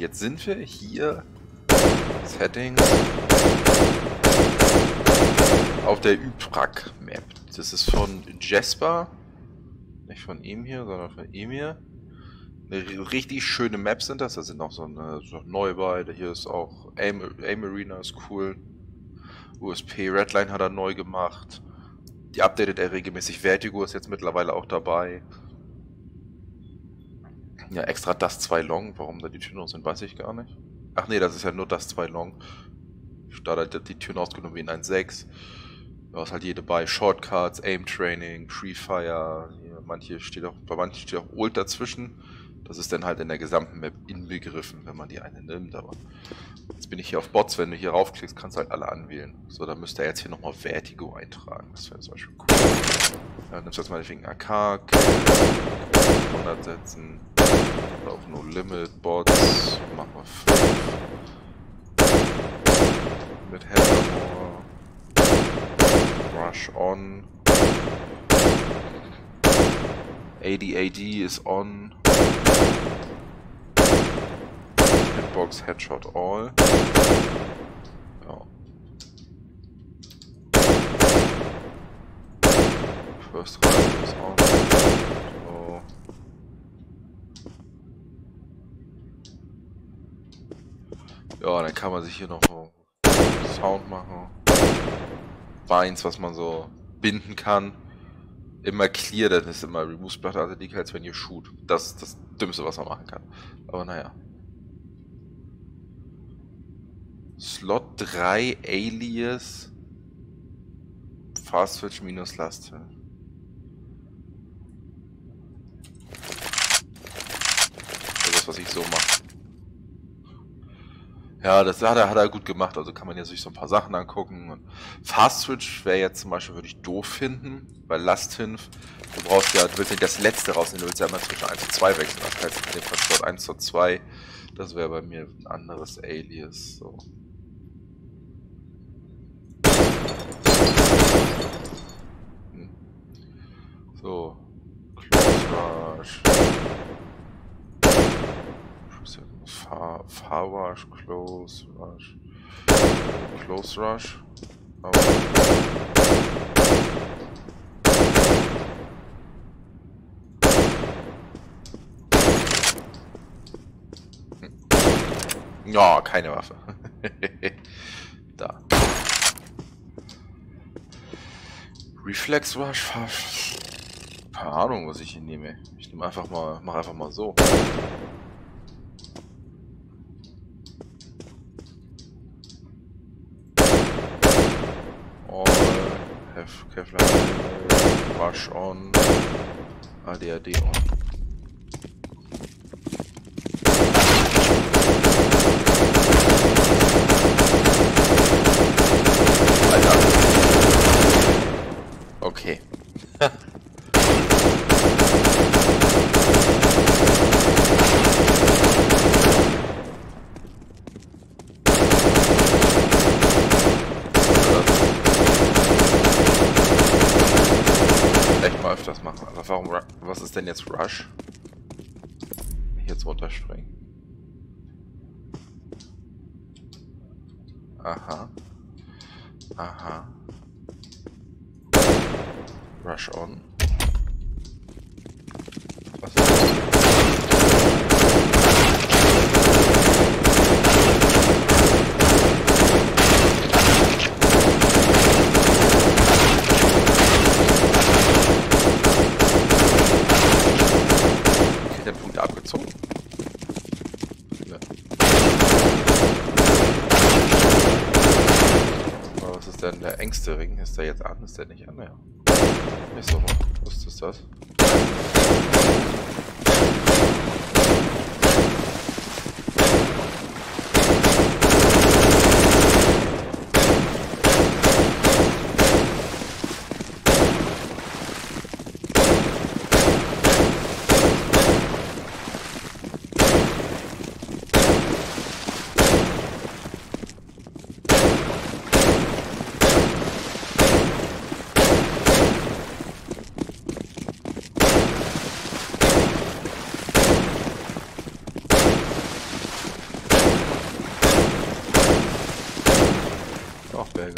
Jetzt sind wir hier. Settings. Auf der YPRAC Map. Das ist von Jasper. Nicht von ihm hier, sondern von ihm hier. Richtig schöne Maps sind das. Da sind noch so eine neue bei. Hier ist auch Aim Arena ist cool. USP Redline hat er neu gemacht. Die updatet er regelmäßig. Vertigo ist jetzt mittlerweile auch dabei. Ja, extra das 2 Long. Warum da die Türen aus sind, weiß ich gar nicht. Ach nee, das ist ja nur das 2 Long. Da hat die Türen ausgenommen wie in 1.6. Da ist halt jede bei. Shortcuts, Aim Training, Free Fire. Hier, bei manchen steht auch Old dazwischen. Das ist dann halt in der gesamten Map inbegriffen, wenn man die eine nimmt. Aber jetzt bin ich hier auf Bots. Wenn du hier raufklickst, kannst du halt alle anwählen. So, dann müsst ihr jetzt hier nochmal Vertigo eintragen. Das wäre zum Beispiel cool. Dann nimmst du jetzt mal wegen AK. 100 setzen. Oder auch No Limit Bots. Mach mal 5. Mit Hammer. Rush on. AD ist on. Hitbox, Headshot all. Ja. First round ist on. So. Ja, dann kann man sich hier noch Sound machen. Binds, was man so binden kann. Immer clear, dann ist immer Remove Splatter, also die als wenn ihr shoot. Das ist das Dümmste, was man machen kann. Aber naja. Slot 3 Alias Fast Switch minus Last. Das ist das, was ich so mache. Ja, das hat er gut gemacht, also kann man ja sich so ein paar Sachen angucken. Und Fast Switch wäre jetzt zum Beispiel, würde ich doof finden, weil Last Hinf, du willst nicht das letzte rausnehmen, du willst ja immer zwischen 1 und 2 wechseln, das heißt in dem Fall Slot 1 zu 2, das wäre bei mir ein anderes Alias, so. So, Close Rush. Far Rush, Close Rush, Close Rush. Oh. Ja, keine Waffe. Da. Reflex Rush, keine Ahnung, was ich hier nehme. Ich nehme einfach mal, mach einfach mal so. Kevlar, Rush on, ADAD on. Alter. Okay. Das machen. Aber warum? Was ist denn jetzt Rush? Jetzt runterspringen. Aha. Aha. Rush on. Was ist das? Der engste Ring, ist der jetzt an? Ist der nicht an? Ja. Ist doch mal. Was ist das? auch Berge.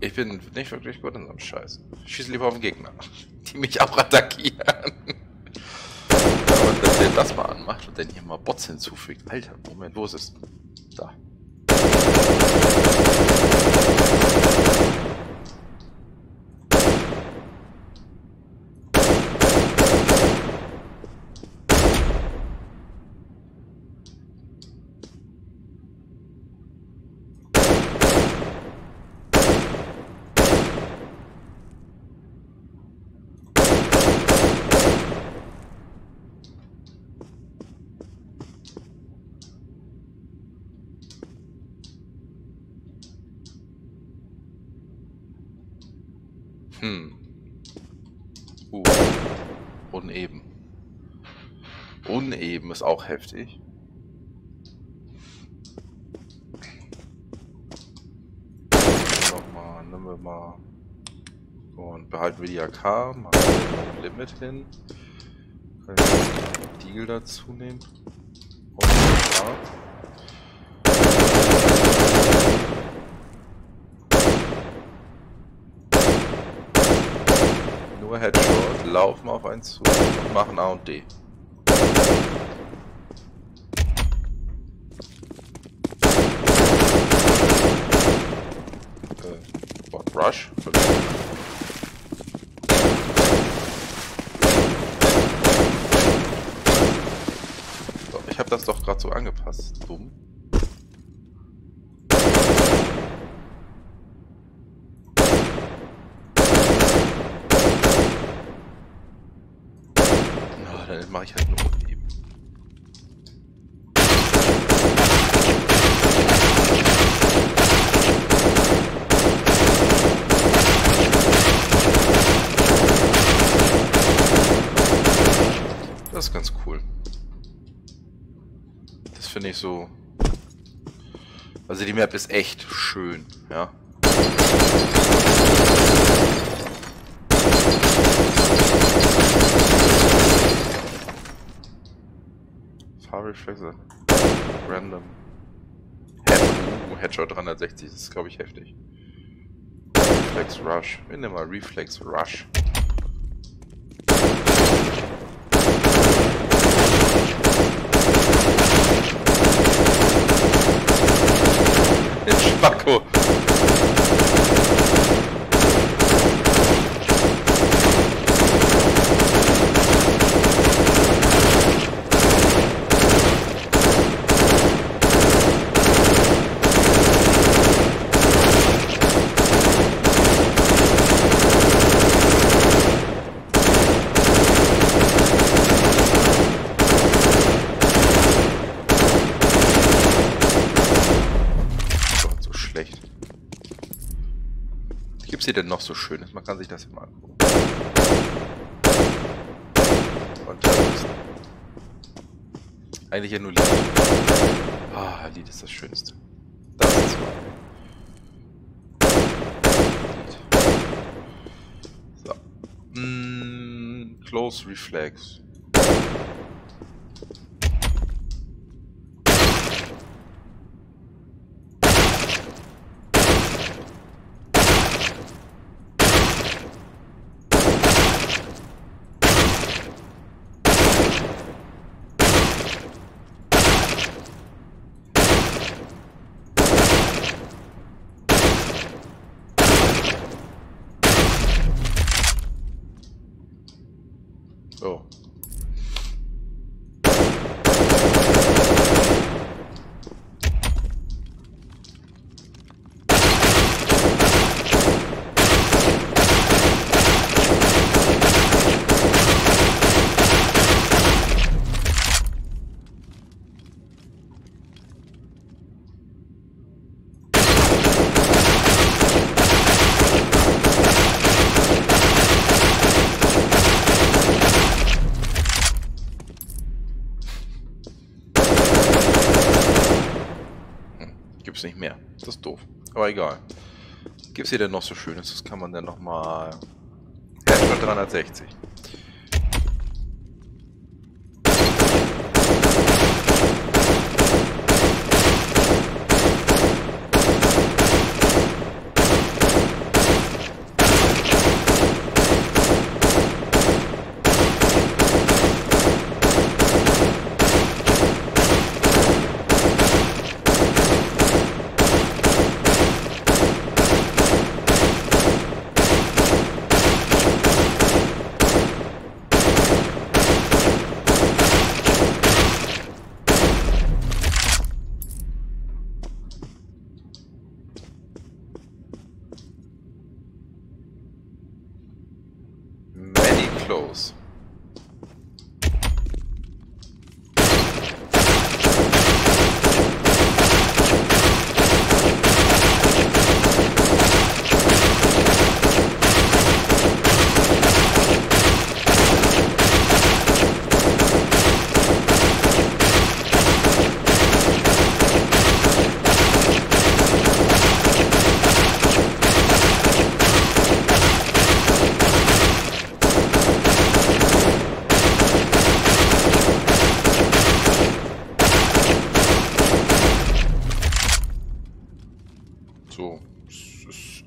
Ich bin nicht wirklich gut in so einem Scheiß. Ich schieße lieber auf den Gegner, die mich auch attackieren. Aber dass der das mal anmacht und dann hier mal Bots hinzufügt. Alter, Moment, wo ist es? Da. Uneben. Uneben ist auch heftig. Nochmal, nehmen wir mal. Und behalten wir die AK, machen wir ein Limit hin. Können wir den Deagle dazu nehmen. Und da. Nur Headshot, laufen auf einen zu und machen A und D. What Rush? So, ich habe das doch gerade so angepasst, dumm. Dann mache ich halt nur eben. Das ist ganz cool. Das finde ich so. Also die Map ist echt schön, ja. Fahrreflexe. Random. Headshot 360, das ist glaube ich heftig. Reflex Rush. Wir nehmen mal Reflex Rush. Jetzt Spacko! Gibt's hier denn noch so Schönes? Man kann sich das hier mal angucken. Und eigentlich ja nur Lied. Ah, Lied ist das Schönste. Das ist Lied. So. Close Reflex. Oh, gibt's nicht mehr. Das ist doof. Aber egal. Gibt's hier denn noch so Schönes? Das kann man dann nochmal... Headshot 360. Close.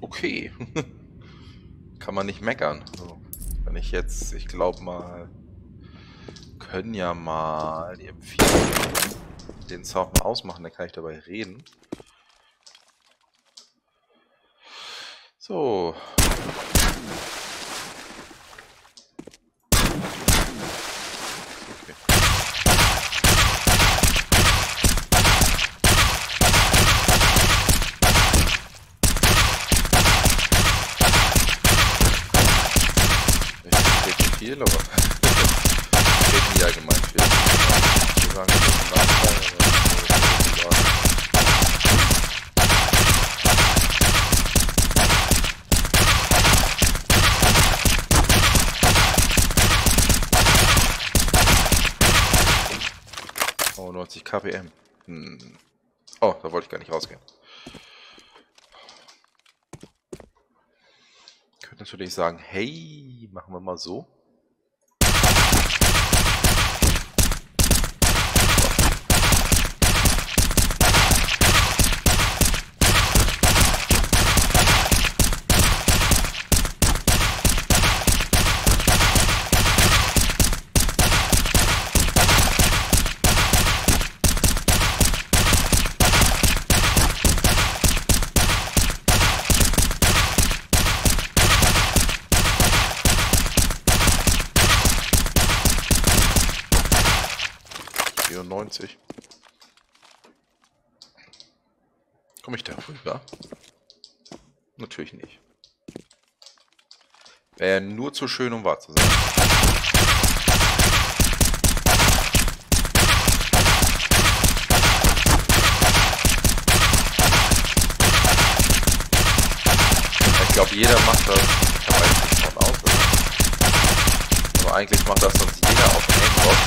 Okay. Kann man nicht meckern. Also, wenn ich jetzt, ich glaube mal, können ja mal die MP4 den Sound mal ausmachen, dann kann ich dabei reden. So. Viel, aber ich bin ja gemein viel. Wir sagen, das ist ein Nachteil. Oh, 90 kpm. Oh, da wollte ich gar nicht rausgehen. Ich könnte natürlich sagen, hey, machen wir mal so. Komme ich da rüber? Natürlich nicht. Wäre ja nur zu schön, um wahr zu sein. Ich glaube, jeder macht das. Ich kann eigentlich nicht von aus. Aber eigentlich macht das sonst jeder auf dem Aimbot.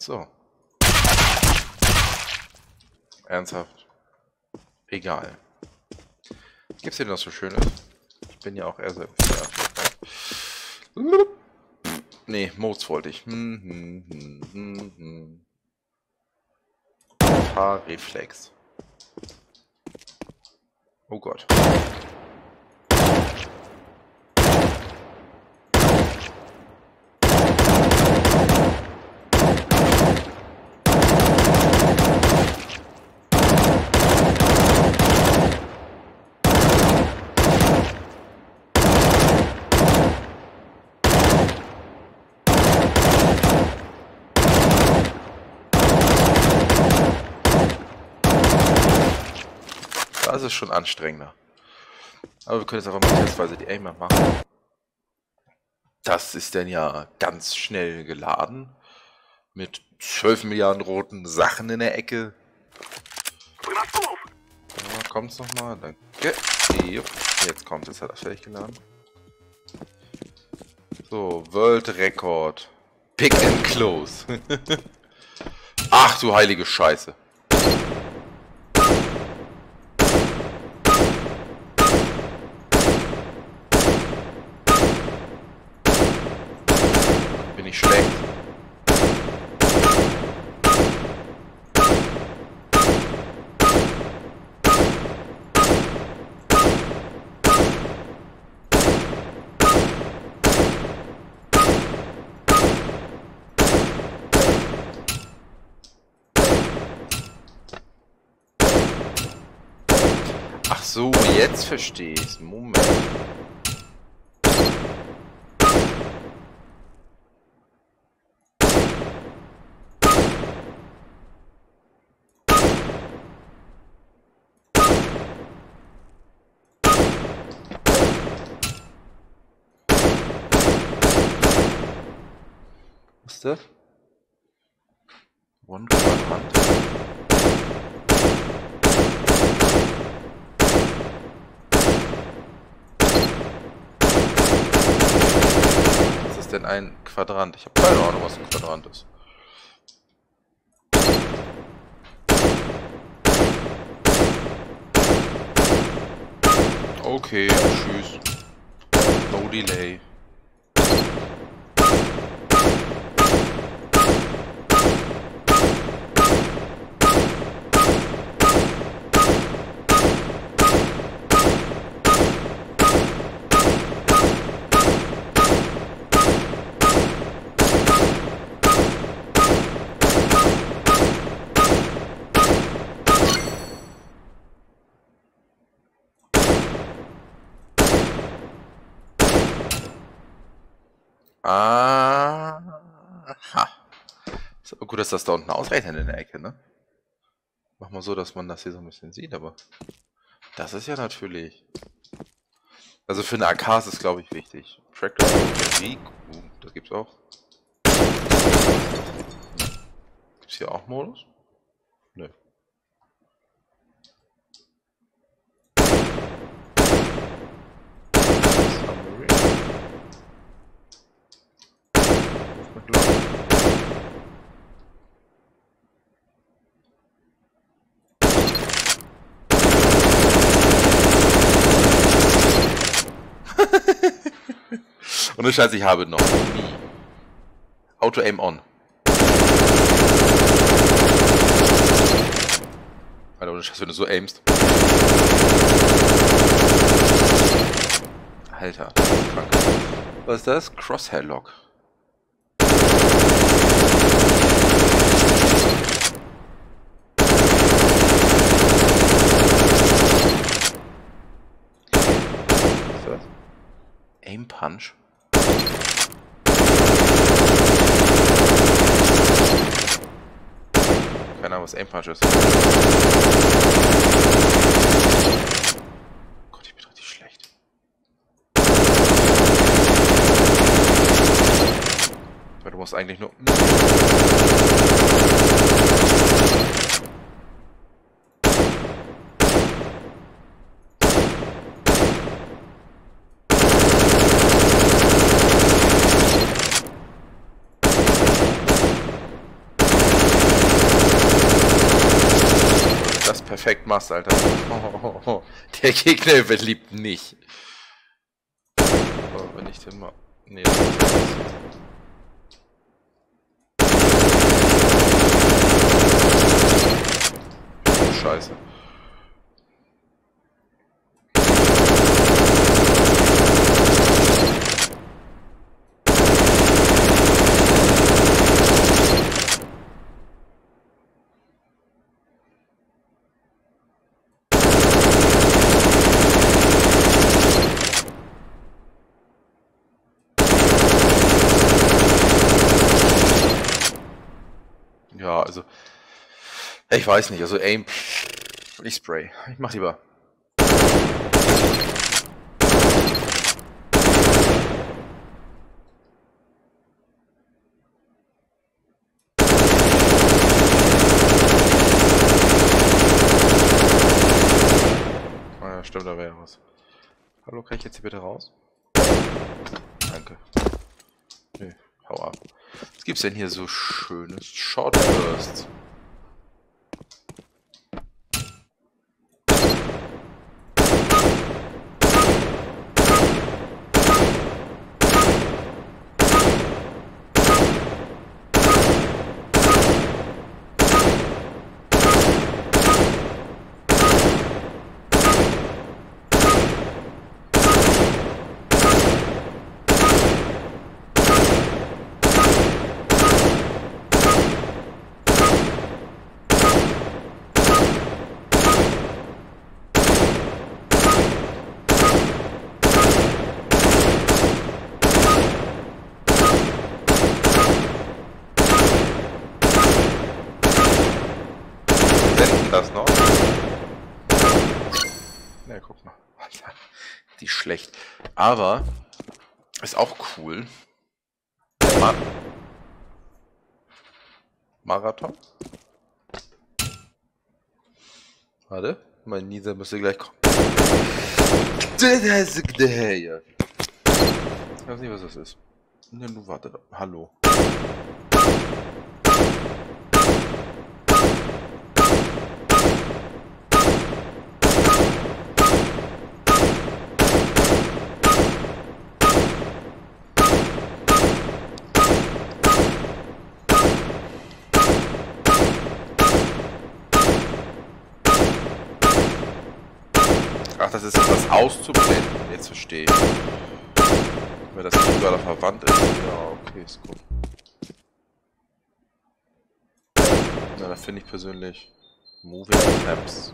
So. Ernsthaft. Egal. Gibt's hier noch so Schönes? Ich bin ja auch eher so. Nee, Mods wollte ich. Fahrreflex. Oh Gott. Das ist schon anstrengender. Aber wir können jetzt einfach mal testweise die Aimer machen. Das ist dann ja ganz schnell geladen. Mit 12 Milliarden roten Sachen in der Ecke. kommt's nochmal, danke. Jupp, jetzt kommt es, hat er fertig geladen. So, World Record. Pick and close. Ach du heilige Scheiße. Bin ich schlecht. So, jetzt verstehe ich's. Moment. Was ist das? One Quadrant. Denn ein Quadrant? Ich habe keine Ahnung, was ein Quadrant ist. Okay, tschüss. No delay. Aha. Ist aber gut, dass das da unten ausrechnet in der Ecke, ne? Mach mal so, dass man das hier so ein bisschen sieht, aber das ist ja natürlich... Also für eine AK ist es, glaube ich, wichtig. Tracker, das gibt's auch. Gibt's hier auch Modus? Nö. Und das Scheiß, ich habe noch nie Auto Aim On. Alter, ohne Scheiß, wenn du so aimst. Alter, das ist krank. Was ist das? Crosshair Lock. Aim Punch. Keine Ahnung, was Aim Punch ist. Gott, ich bin richtig schlecht. Weil du musst eigentlich nur... Perfekt machst, Alter. Oh. Der Gegner überlebt nicht. Oh, wenn ich den mal... Nee, das ist das. Scheiße. Ja, also, ich weiß nicht, also aim, ich spray, ich mach lieber. oder wer was? Hallo, kann ich jetzt hier bitte raus? Danke. Nee, hau ab. Was gibt's denn hier so schönes? Shotburst. Das noch? Ja, guck mal. Die schlecht. Aber ist auch cool. Marathon. Warte, mein Nieser müsste gleich kommen. Ich weiß nicht, was das ist. Ne, du warte. Hallo. Ach, das ist etwas auszublenden. Jetzt verstehe ich. Wenn das nicht gerade verwandt ist. Ja, okay, ist gut. Na, da finde ich persönlich Moving Maps.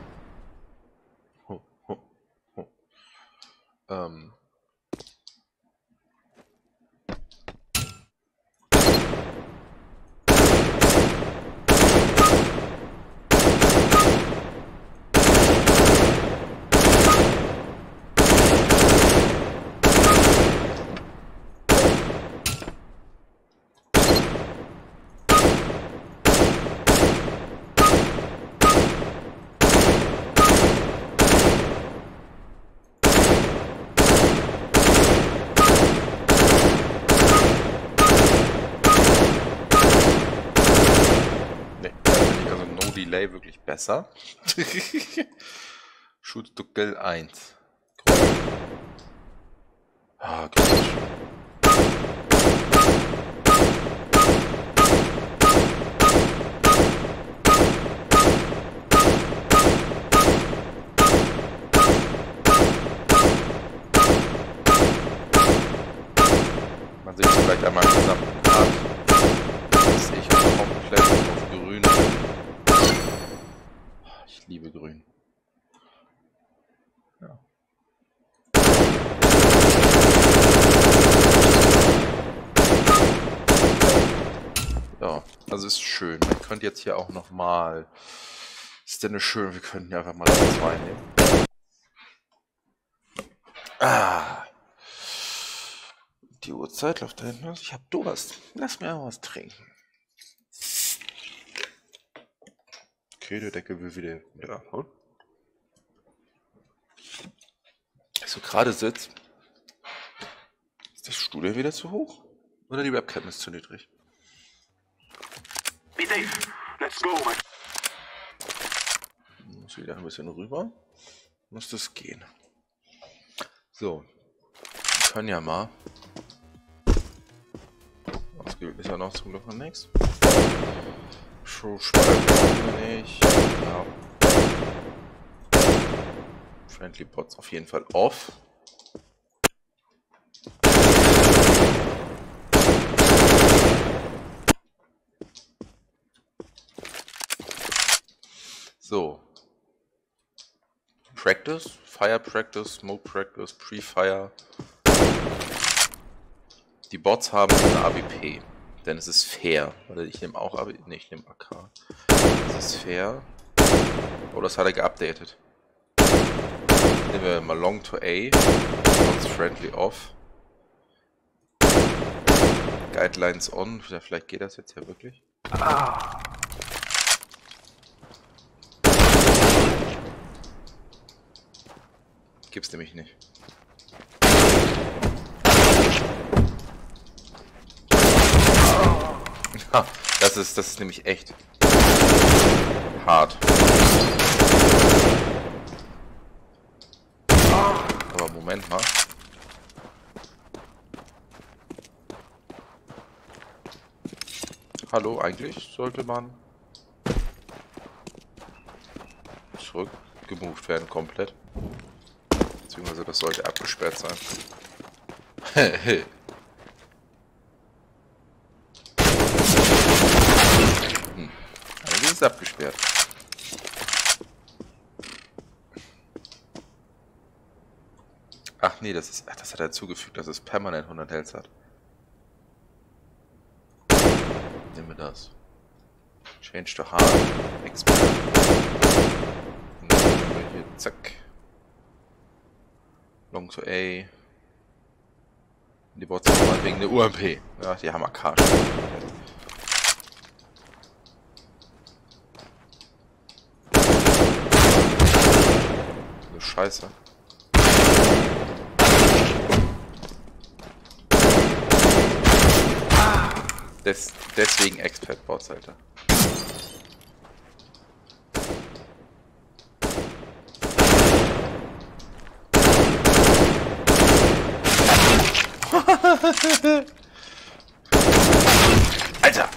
Wirklich besser. Schutzduckel 1. Ah, gut. Man sieht vielleicht einmal zusammen, dass ich komplett auf grün bin. Ich liebe grün. Ja. Ja, also ist schön. Man könnte jetzt hier auch nochmal. Ist denn schön, wir könnten ja einfach mal das 2 nehmen. Ah. Die Uhrzeit läuft da hinten. Ich hab Durst. Lass mir auch was trinken. Okay, der Deckel will wieder. Ja, hm? Als du gerade sitzt, ist das Stuhl wieder zu hoch? Oder die Webcam ist zu niedrig? Be safe. Let's go, man. Muss wieder ein bisschen rüber. Muss das gehen. So. Wir können ja mal. Ausgewählt ist ja noch zum Glück noch nichts. Nicht. Ja. Friendly Bots auf jeden Fall off. So. Practice, Fire Practice, Smoke Practice, Pre-Fire. Die Bots haben eine AWP. Denn es ist fair. Oder ich nehme auch, aber nee, ich nehme AK. Es ist fair. Oh, das hat er geupdatet. Nehmen wir mal Long to A. Bots friendly off. Guidelines on. Ja, vielleicht geht das jetzt ja wirklich. Ah. Gibt's nämlich nicht. Ha, das ist nämlich echt hart. Aber Moment mal. Hallo, eigentlich sollte man zurückgemoved werden komplett. Beziehungsweise das sollte abgesperrt sein. Also ist abgesperrt. Ach nee, das hat er zugefügt, dass es permanent 100 Health hat. Nehmen wir das. Change to hard. Expert. Und dann nehmen wir hier, zack. Long to A. Die Bots sind wegen der UMP. Ja, die haben AK. Scheiße. Deswegen Expert-Bots, Alter. Alter!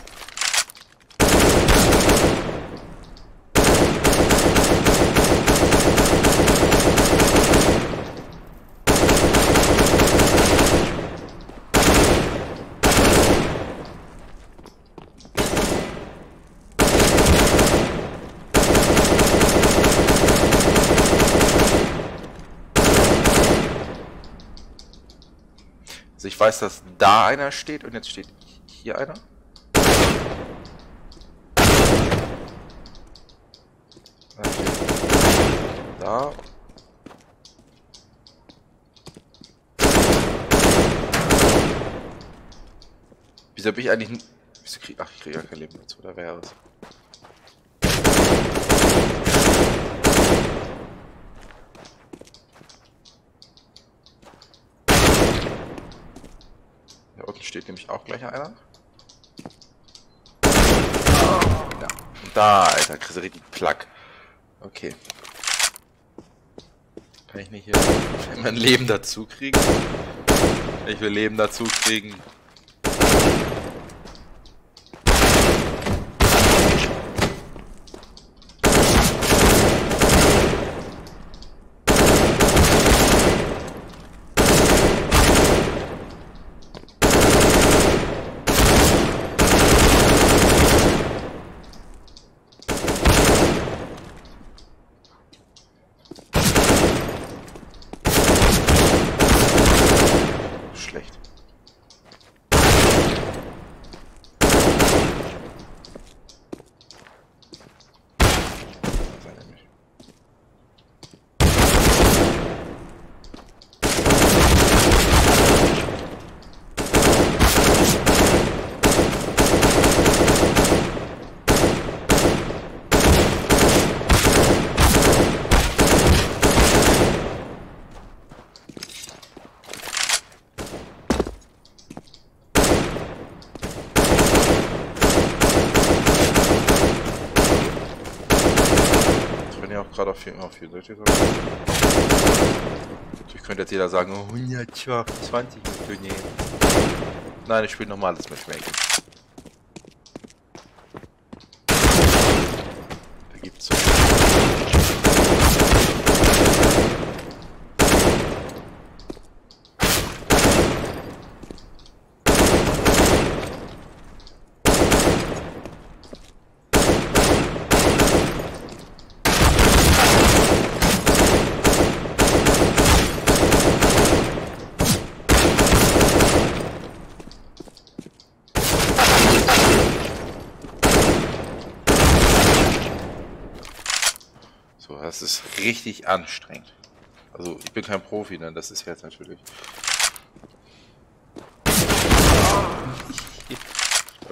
Ich weiß, dass da einer steht und jetzt steht hier einer. Da. Wieso bin ich eigentlich... Wieso krieg... Ach, ich kriege ja kein Leben dazu, da wäre was. Steht nämlich auch gleich einer. Ja. Und da, Alter, kriegst du richtig Plack. Okay. Kann ich nicht hier mein Leben dazu kriegen? Ich will Leben dazu kriegen. Gerade auf hier Leute. Natürlich könnte jetzt jeder sagen, 120 mit Turnier. Nein, ich spiele normales Matchmaking. Da gibt's so. Das ist richtig anstrengend. Also ich bin kein Profi, ne? Das ist jetzt natürlich. Da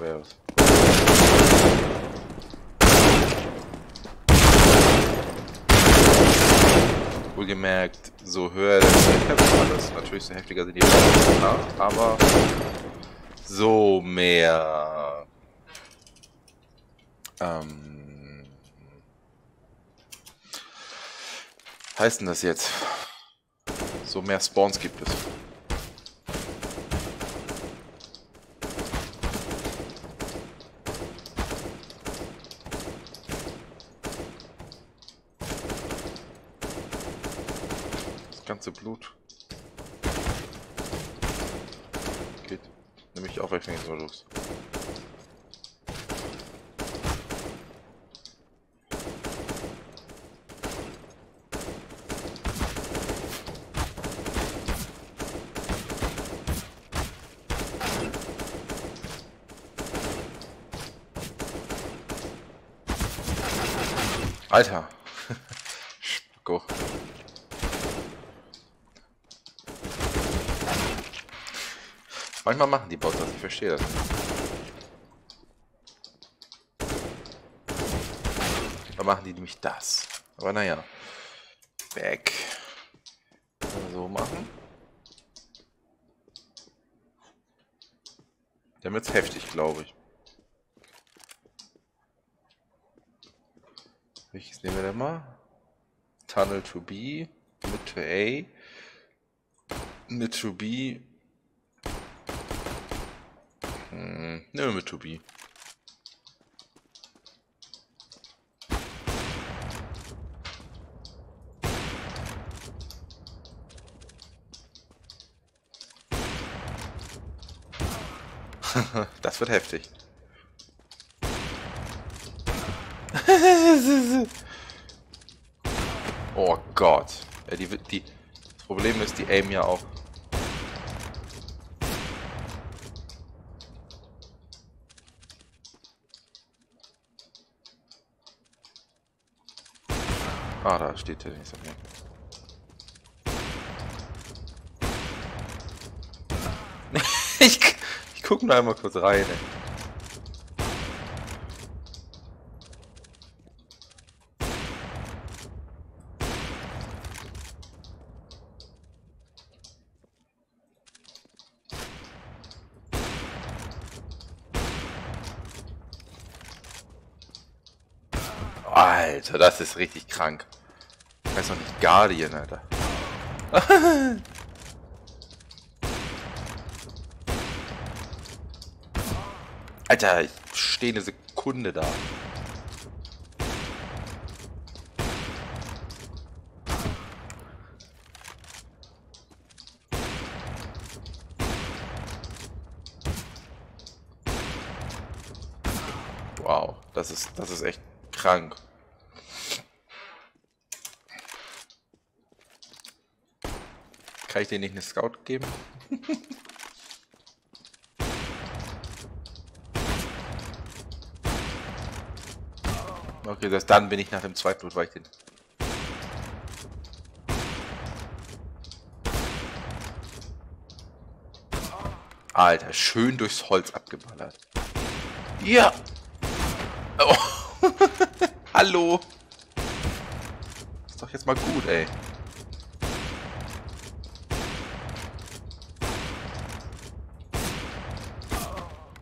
wäre was. gemerkt, so höher der Headcap ist, natürlich so heftiger sind die Waffen, aber so mehr heißt denn das jetzt? So mehr Spawns gibt es. Ganze Blut. Geht. Nehme ich auch weg, wenn ich so los. Alter. Go. Manchmal machen die Bots das, ich verstehe das. Dann machen die nämlich das. Aber naja. Back. So machen. Der wird's heftig, glaube ich. Welches nehmen wir denn mal? Tunnel to B, Mid to A, Mid to B. Nehmen wir mit Tobi. Das wird heftig. Oh Gott. Ja, das Problem ist, die aimen ja auch. Ah, da steht der nächste. Ich guck nur einmal kurz rein. Ey. Alter, das ist richtig krank. Ich weiß noch nicht, Guardian, Alter. Alter, ich stehe eine Sekunde da. Wow, das ist echt krank. Kann ich denen nicht eine Scout geben? Okay, das dann bin ich nach dem zweiten Blut, weil ich den. Alter, schön durchs Holz abgeballert. Ja! Oh. Hallo! Ist doch jetzt mal gut, ey.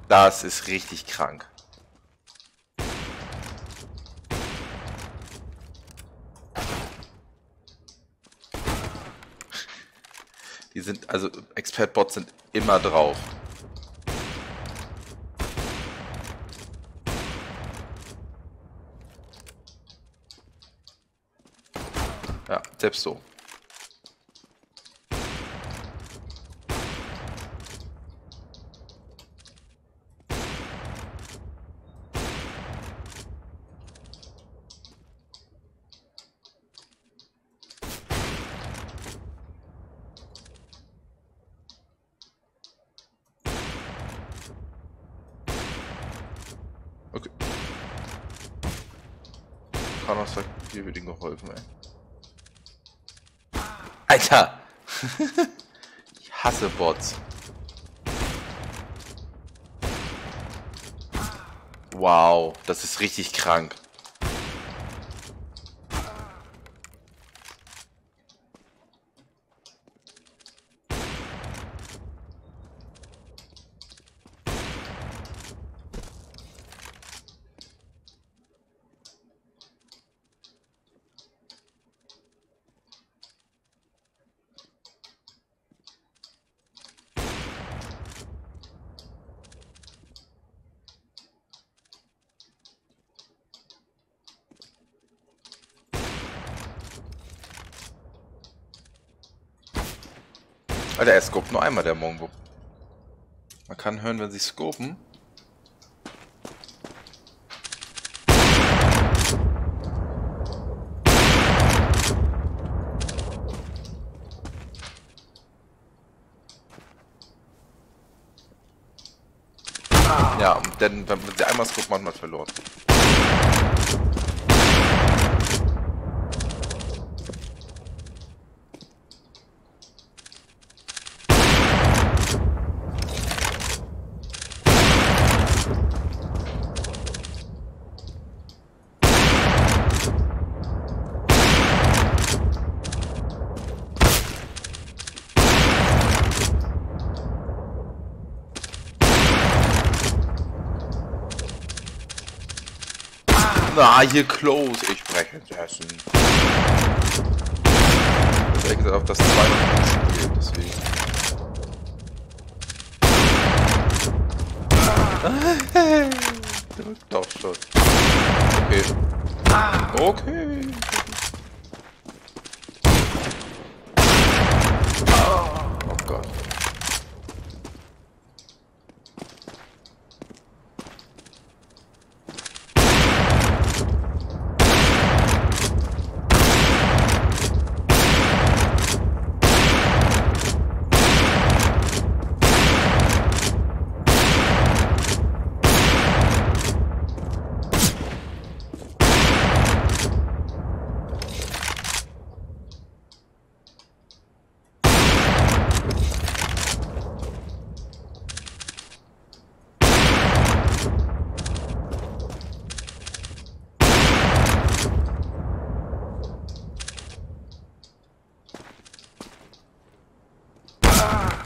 Das ist richtig krank. Die sind, also Expert-Bots sind immer drauf. Ja, selbst so. Okay. Connor sagt, hier wird ihm geholfen, ey. Alter! Ich hasse Bots. Wow, das ist richtig krank. Alter, er scoped nur einmal, der Mongo. Man kann hören, wenn sie scopen. Ja, denn wenn sie einmal scopen, man hat verloren. Na, hier close, ich breche dessen. Ich denke auf das 2 Spiel, deswegen. Drück doch schon. Okay. Okay. Oh Gott.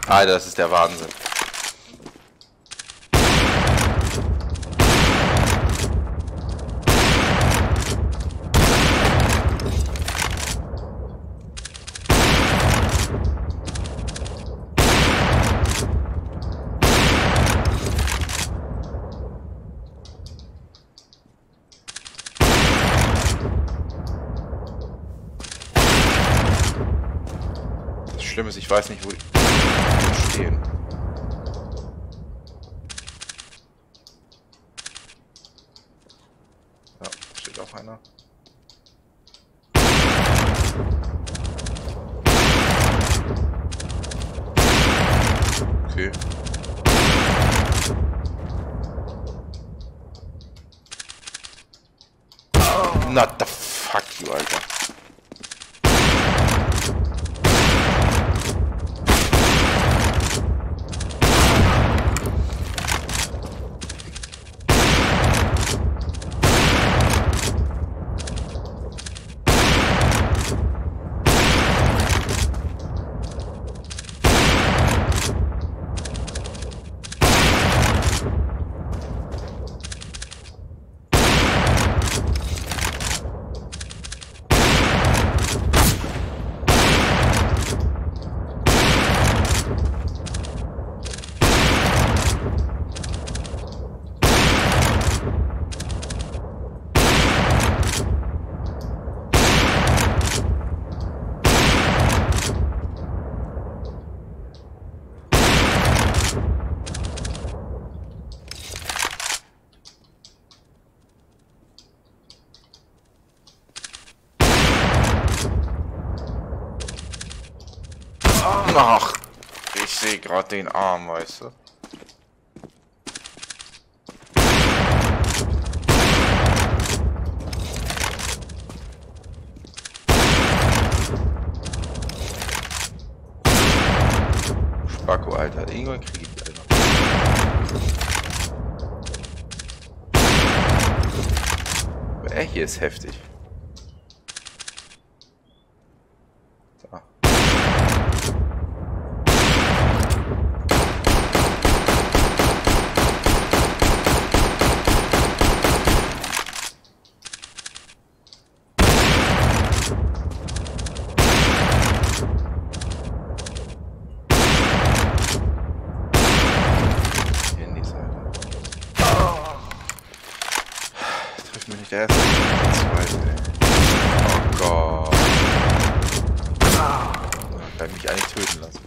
Alter, das ist der Wahnsinn. Das Schlimme ist, ich weiß nicht, wo ich... Gehen. Ja, steht auch einer. Okay. Not the fuck you, Alter. Ach, ich sehe gerade den Arm, weißt du. Spacko, Alter, irgendwann krieg ich, Alter. Aber er hier ist heftig. Der erste, der zweite. Oh Gott. Ich kann mich eigentlich töten lassen.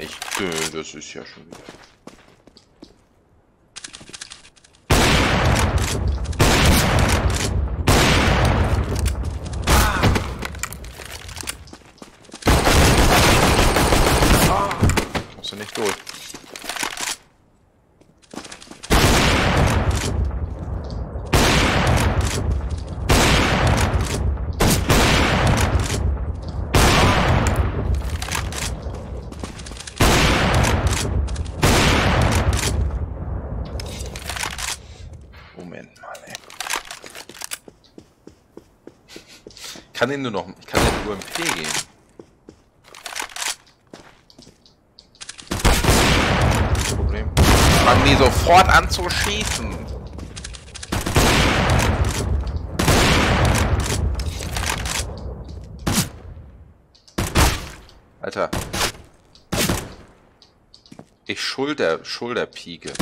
ich dö, das ist ja schon wieder. Ich kann den nur noch, ich kann den UMP geben. Kein Problem. Fangen die sofort an zu schießen. Alter. Ich Schulterpieke.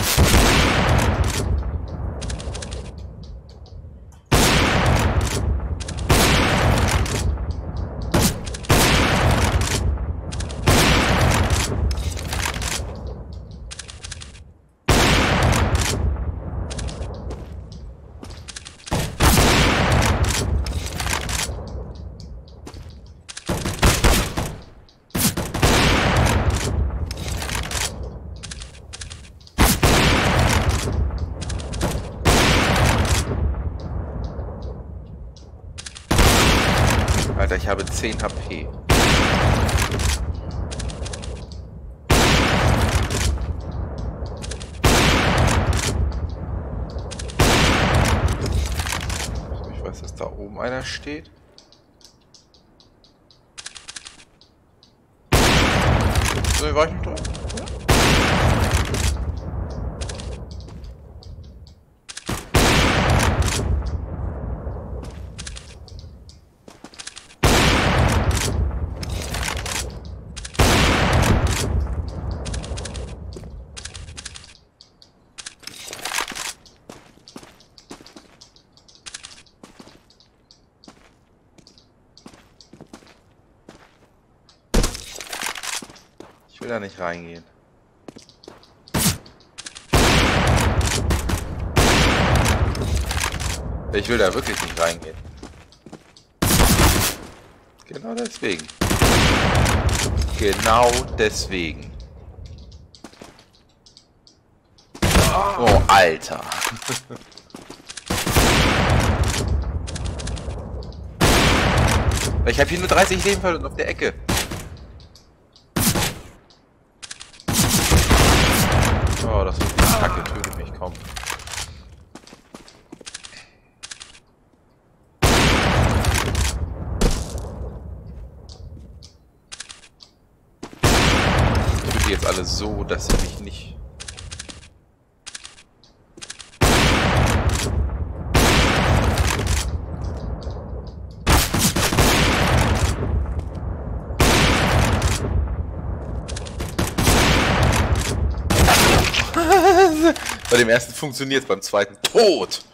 Alter, ich habe 10 HP. Ich weiß, dass da oben einer steht. So, war ich noch dran? Ja. Ich will da nicht reingehen. Ich will da wirklich nicht reingehen. Genau deswegen. Genau deswegen. Oh, Alter. Ich habe hier nur 30 Leben verloren auf der Ecke. Oh, das ist Kacke, tötet mich kaum. Ich töte jetzt alle so, dass sie mich nicht... Bei dem ersten funktioniert es, beim zweiten tot!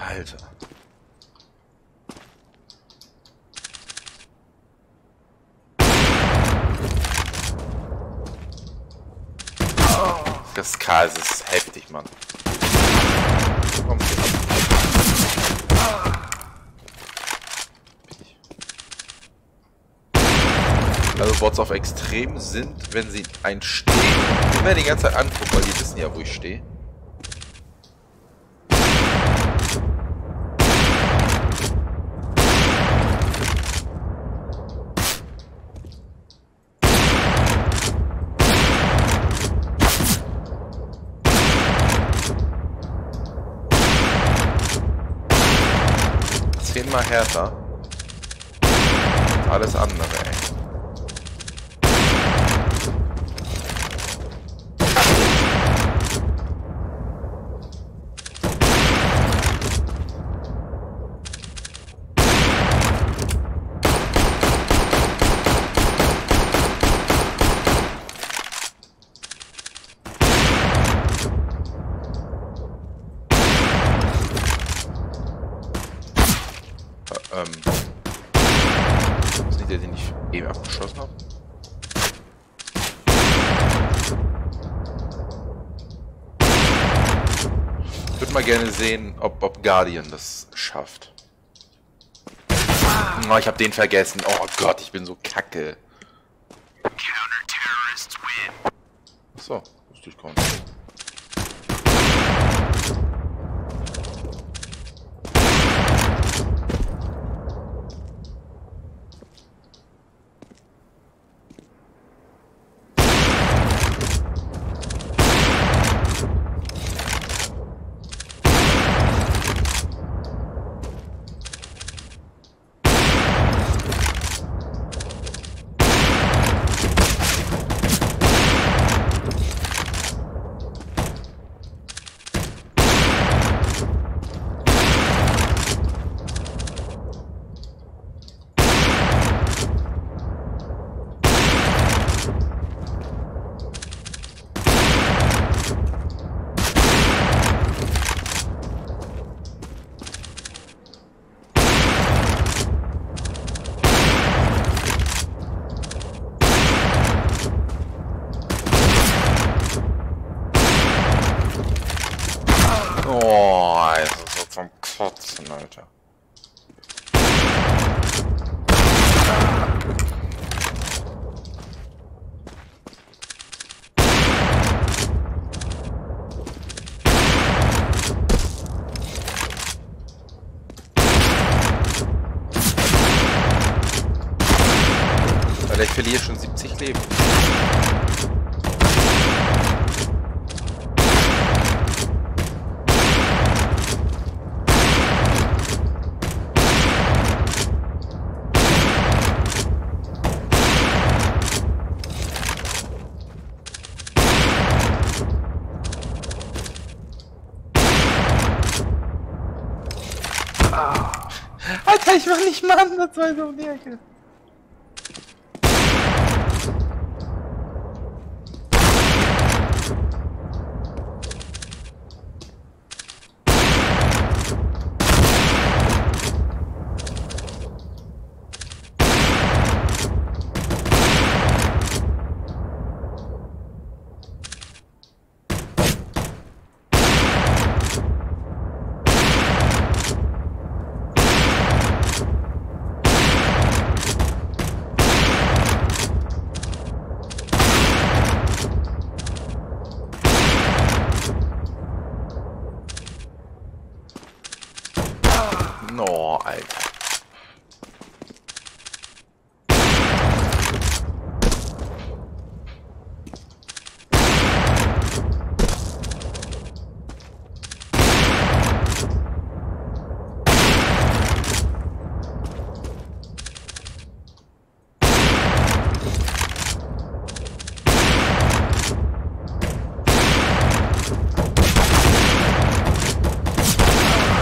Alter. Das K ist heftig, Mann. Komm, also Bots auf extrem sind, wenn sie ein Stehen immer die ganze Zeit angucken, weil die wissen ja, wo ich stehe. Immer härter. Alles andere, ey. Das ist nicht der, den ich eben abgeschossen habe. Ich würde mal gerne sehen, ob Guardian das schafft. Oh, ich habe den vergessen. Oh Gott, ich bin so kacke. Achso, wusste ich gar nicht. Alter. Alter, ich verliere schon 70 Leben. Alter, ich mach nicht mal anders, weil so um die Ecke. No, Alter.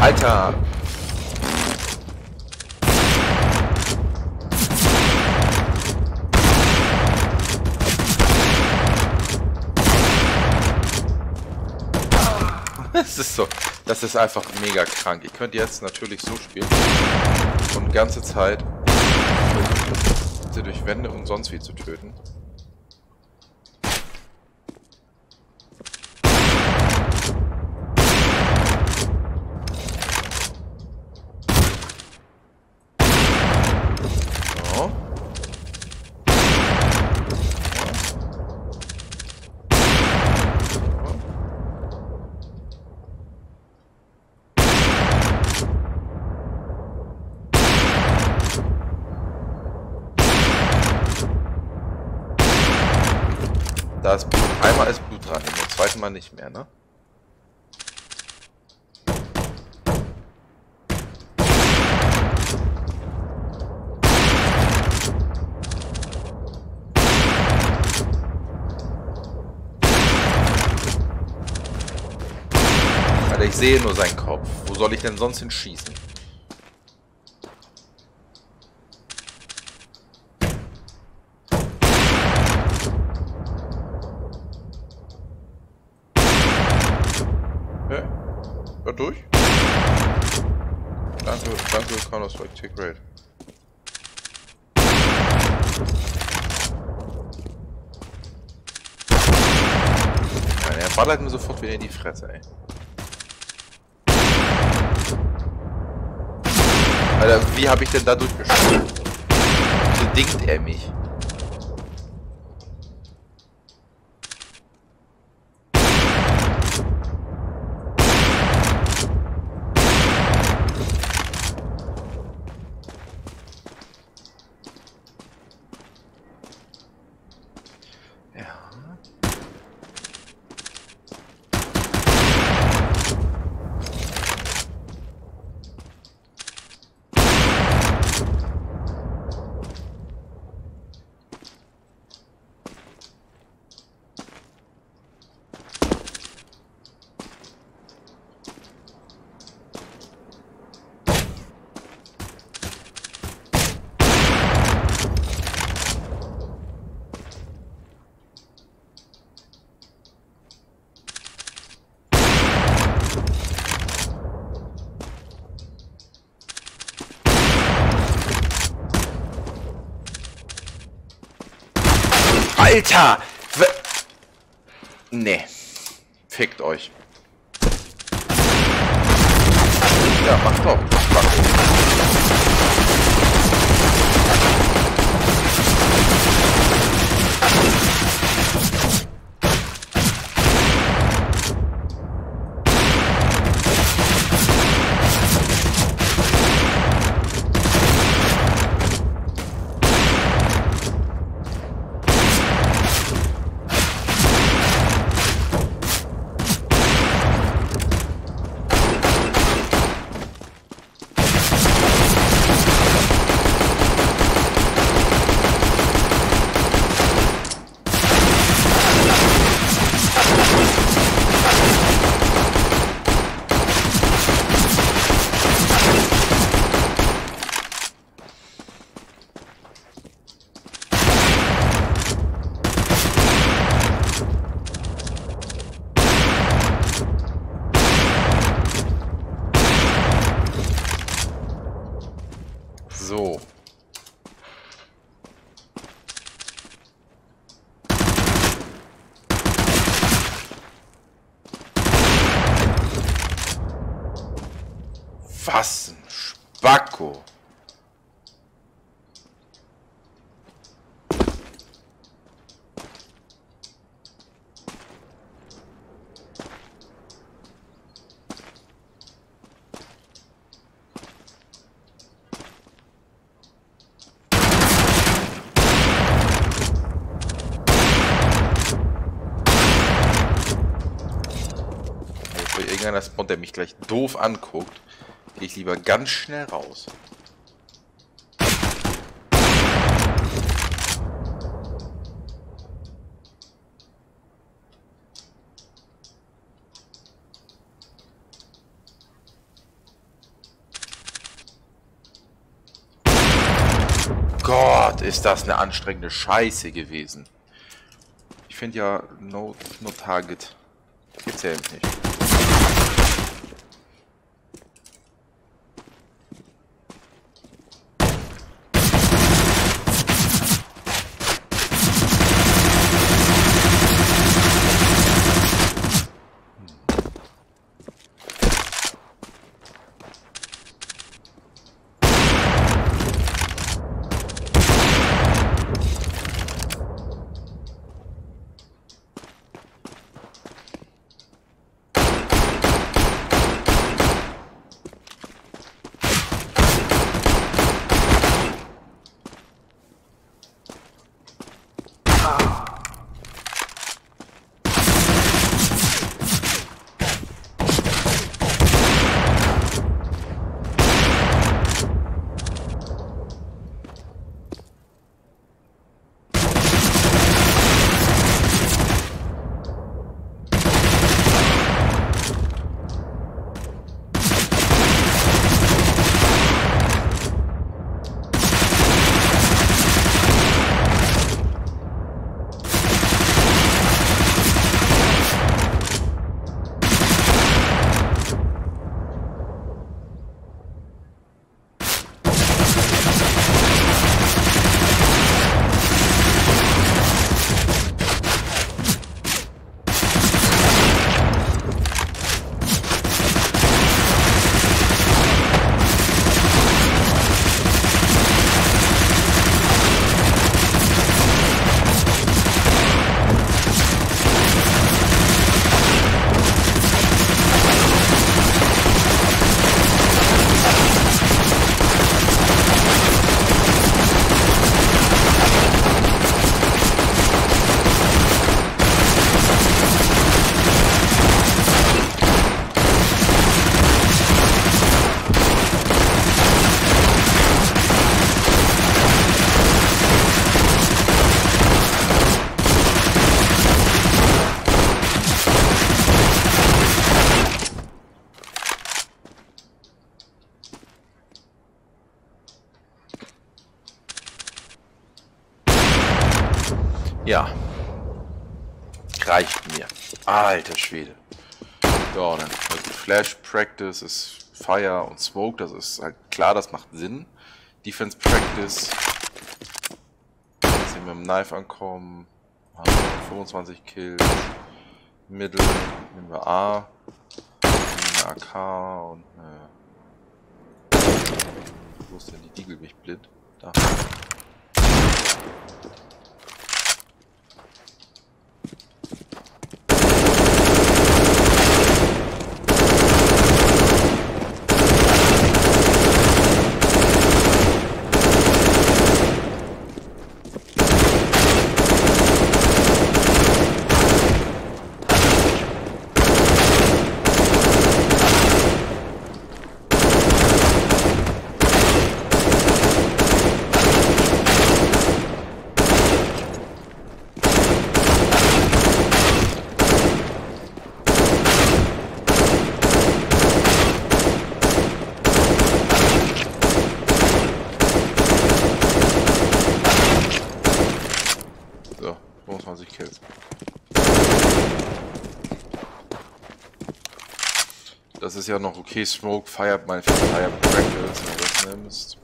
Alter. Das ist so, das ist einfach mega krank. Ich könnte jetzt natürlich so spielen und die ganze Zeit durch Wände und sonst wie zu töten. Da ist Blut. Einmal ist Blut dran, beim zweiten Mal nicht mehr, ne? Alter, ich sehe nur seinen Kopf. Wo soll ich denn sonst hin schießen? Durch? Danke, danke Counter-Strike, check raid. Nein, er ballert mir sofort wieder in die Fresse, ey. Alter, wie hab ich denn da durchgeschossen? So dingt er mich. Alter! Nee. Fickt euch. Ja, mach doch. So. Was ein Spacko. Irgendeiner Spawn, der mich gleich doof anguckt, gehe ich lieber ganz schnell raus. Gott, ist das eine anstrengende Scheiße gewesen. Ich finde ja no target. Gibt's ja eben nicht. Ja. Reicht mir. Alter Schwede. Ja, dann also Flash Practice ist Fire und Smoke. Das ist halt klar, das macht Sinn. Defense Practice. Jetzt sehen wir mit dem Knife ankommen. Haben 25 Kills. Middle. Nehmen wir A. Eine AK und eine. Wo ist denn die Deagle? Bin ich blind? Da. Das ist ja noch okay. Smoke feiert mein Fire Practice, wenn du das nimmst.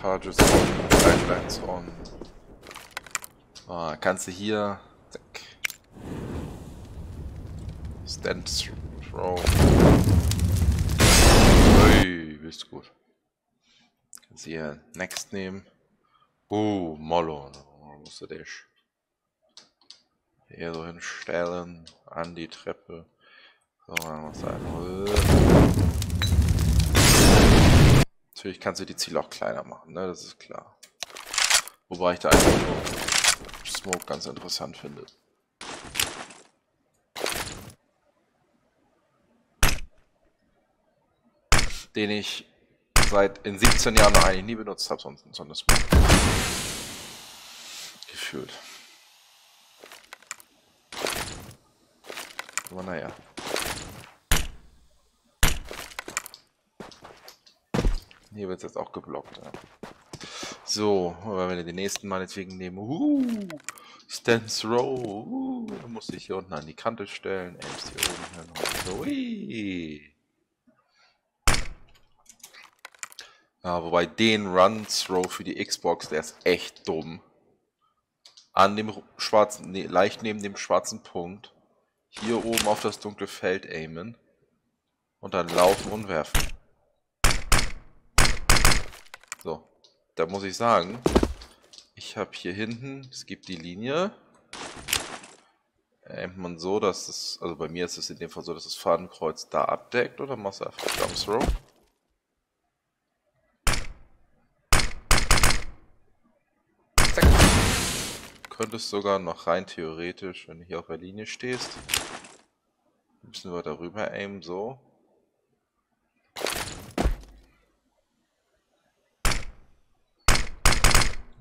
Targets on, Guidelines on. Ah, kannst du hier. Zack. Stand throw. Ui, bist gut. Kannst du hier Next nehmen. Mollo, musst du dich hier so hinstellen, an die Treppe. So, was einholen. Natürlich kannst du die Ziele auch kleiner machen, ne? Das ist klar. Wobei ich da eigentlich nur Smoke ganz interessant finde. Den ich seit in 17 Jahren noch eigentlich nie benutzt habe, sonst sondern Smoke. Gefühlt. Aber naja. Hier wird es jetzt auch geblockt. Ja. So, aber wenn wir den nächsten meinetwegen nehmen. Stance Row. Dann muss ich hier unten an die Kante stellen. Aimst hier oben hin. Ja, wobei den Run-Throw für die Xbox, der ist echt dumm. An dem schwarzen, nee, leicht neben dem schwarzen Punkt, hier oben auf das dunkle Feld aimen und dann laufen und werfen. So, da muss ich sagen, ich habe hier hinten, es gibt die Linie, aimt man so, dass es, also bei mir ist es in dem Fall so, dass das Fadenkreuz da abdeckt oder machst du einfach Jump-Throw. Könntest sogar noch rein theoretisch, wenn du hier auf der Linie stehst, ein bisschen weiter rüber aimen, so.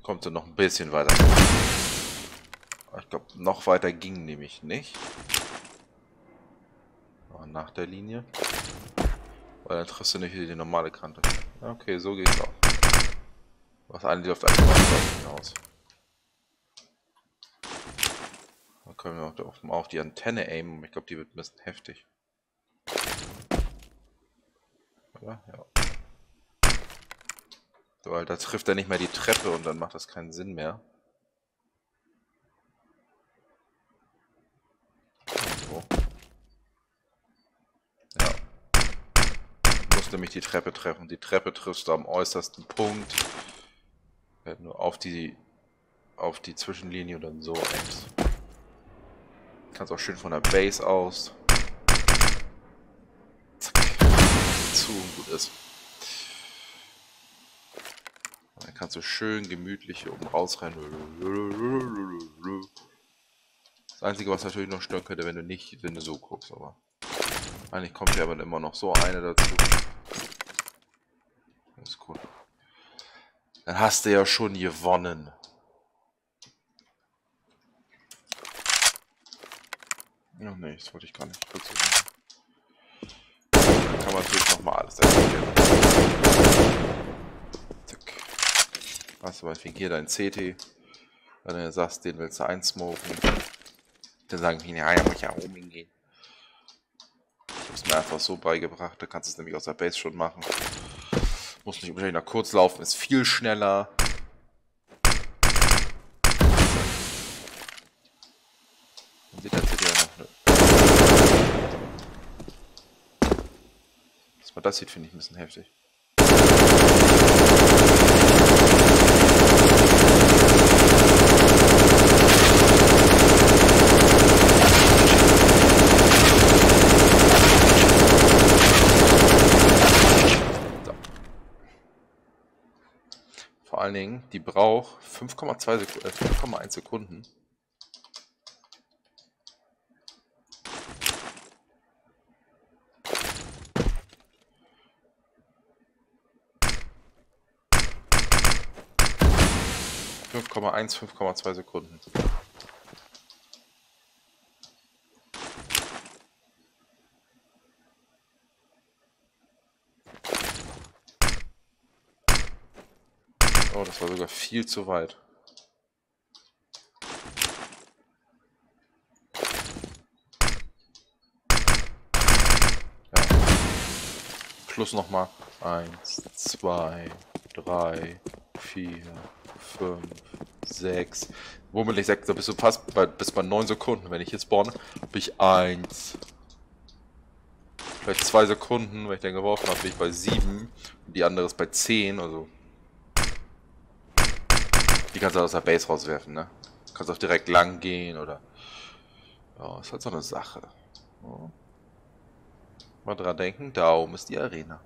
Kommt dann noch ein bisschen weiter. Ich glaube, noch weiter ging nämlich nicht. Aber nach der Linie. Weil dann triffst du nicht die normale Kante. Okay, so geht's auch. Was eine läuft einfach hinaus. Können wir auch mal auf die Antenne aimen. Ich glaube, die wird ein bisschen heftig. Oder? Ja. So, weil da trifft er nicht mehr die Treppe und dann macht das keinen Sinn mehr. So. Ja. Du musst nämlich die Treppe treffen. Die Treppe triffst du am äußersten Punkt. Ja, nur auf die Zwischenlinie und dann so aimst. Kannst auch schön von der Base aus. Zack. Zu und gut ist. Dann kannst du schön gemütlich hier oben rausrennen. Das Einzige, was natürlich noch stören könnte, wenn du nicht, wenn du so guckst, aber eigentlich kommt ja aber immer noch so eine dazu. Das ist cool. Dann hast du ja schon gewonnen. Ach nee, das wollte ich gar nicht. kann man natürlich nochmal alles aktivieren. Zack. Was meinetwegen hier dein CT. Wenn du sagst, den willst du einsmoken. Dann sagen die, ja, da muss ich ja oben hingehen. Das ist mir einfach so beigebracht, da kannst du es nämlich aus der Base schon machen. Muss nicht unbedingt nach kurz laufen, ist viel schneller. Man sieht das hier noch, ne? Was man das sieht, finde ich ein bisschen heftig. Vor allen Dingen, die braucht 5,1 Sekunden. Oh, das war sogar viel zu weit. Ja. Schluss nochmal. 1, 2, 3, 4, 5, 6. Womöglich 6, da bist du fast bis bei 9 Sekunden. Wenn ich jetzt spawne, bin ich 1. Vielleicht 2 Sekunden, wenn ich den geworfen habe, bin ich bei 7. Und die andere ist bei 10, also... Die kannst du aus der Base rauswerfen, ne? Kannst auch direkt lang gehen oder. Ja, ist halt so eine Sache. Ja. Mal dran denken, da oben ist die Arena.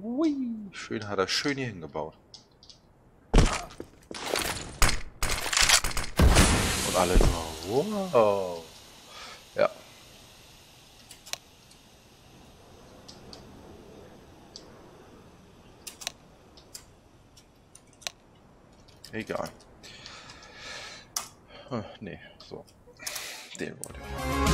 Ui, schön, hat er schön hier hingebaut. Und alle. Wow. Ja. Egal. Oh, nee, so. Den wollte ich.